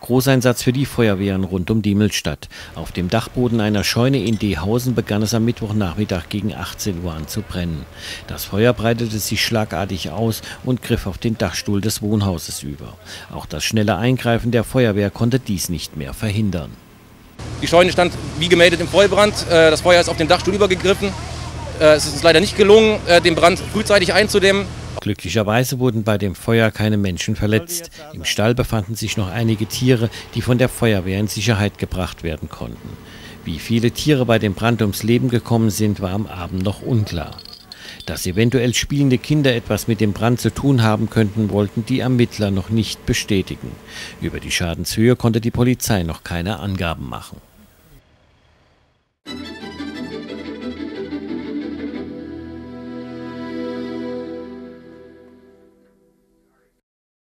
Großeinsatz für die Feuerwehren rund um Diemelstadt. Auf dem Dachboden einer Scheune in Dehausen begann es am Mittwochnachmittag gegen 18 Uhr an zu brennen. Das Feuer breitete sich schlagartig aus und griff auf den Dachstuhl des Wohnhauses über. Auch das schnelle Eingreifen der Feuerwehr konnte dies nicht mehr verhindern. Die Scheune stand wie gemeldet im Vollbrand. Das Feuer ist auf den Dachstuhl übergegriffen. Es ist uns leider nicht gelungen, den Brand frühzeitig einzudämmen. Glücklicherweise wurden bei dem Feuer keine Menschen verletzt. Im Stall befanden sich noch einige Tiere, die von der Feuerwehr in Sicherheit gebracht werden konnten. Wie viele Tiere bei dem Brand ums Leben gekommen sind, war am Abend noch unklar. Dass eventuell spielende Kinder etwas mit dem Brand zu tun haben könnten, wollten die Ermittler noch nicht bestätigen. Über die Schadenshöhe konnte die Polizei noch keine Angaben machen.